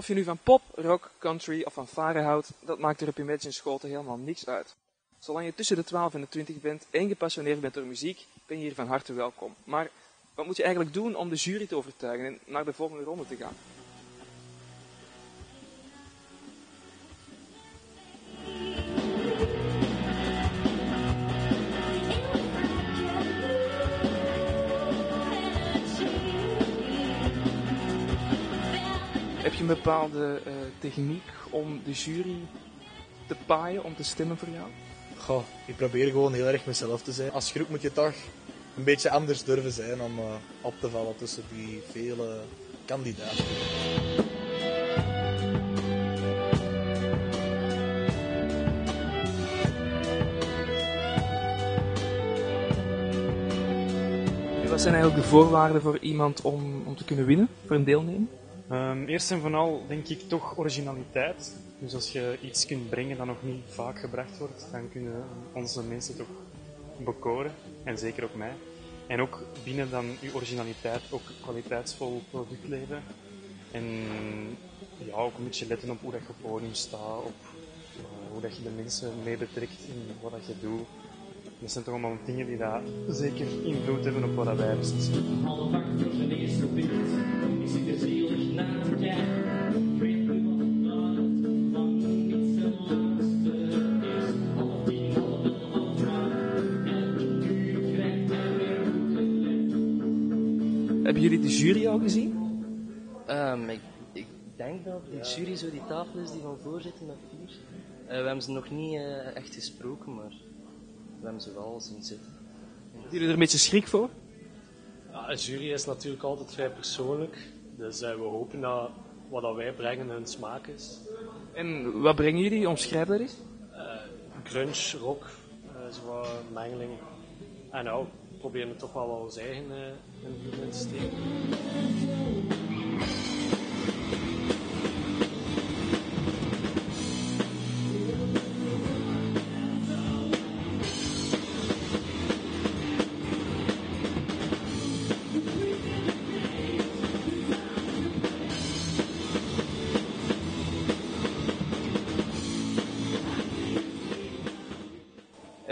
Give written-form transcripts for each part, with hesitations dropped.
Of je nu van pop, rock, country of van varen houdt, dat maakt er op Imagine Schoten helemaal niks uit. Zolang je tussen de 12 en de 20 bent en gepassioneerd bent door muziek, ben je hier van harte welkom. Maar wat moet je eigenlijk doen om de jury te overtuigen en naar de volgende ronde te gaan? Heb je een bepaalde techniek om de jury te paaien, om te stemmen voor jou? Goh, ik probeer gewoon heel erg mezelf te zijn. Als groep moet je toch een beetje anders durven zijn om op te vallen tussen die vele kandidaten. Wat zijn eigenlijk de voorwaarden voor iemand om te kunnen winnen, voor een deelnemer? Eerst en vooral denk ik toch originaliteit. Dus als je iets kunt brengen dat nog niet vaak gebracht wordt, dan kunnen onze mensen toch bekoren. En zeker ook mij. En ook binnen dan uw originaliteit ook kwaliteitsvol product leveren. En ja, ook een beetje letten op hoe dat je podium staat, op hoe dat je de mensen mee betrekt in wat dat je doet. Dat zijn toch allemaal dingen die daar zeker invloed hebben op wat wij beslissen. Alle vakgroepen is verbind. Ik zie er zielig naar te kijken. Hebben jullie de jury al gezien? Ik denk dat de jury zo die tafel is die van voor zit met 4. We hebben ze nog niet echt gesproken, maar we hebben ze wel zien zitten. Hebben jullie er een beetje schrik voor? Ja, een jury is natuurlijk altijd vrij persoonlijk. Dus we hopen dat wat wij brengen hun smaak is. En wat brengen jullie? Omschrijf dat eens. Grunge, rock, zo'n mengelingen. En nou, we proberen toch wel ons eigen in te steken.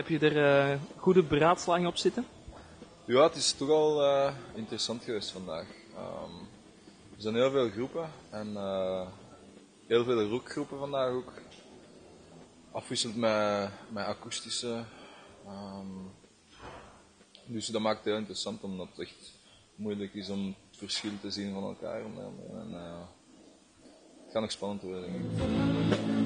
Heb je er goede beraadslaging op zitten? Ja, het is toch al interessant geweest vandaag. Er zijn heel veel groepen en heel veel rockgroepen vandaag ook. Afwisselend met akoestische. Dus dat maakt het heel interessant, omdat het echt moeilijk is om het verschil te zien van elkaar. En, het gaat nog spannend worden, denk ik.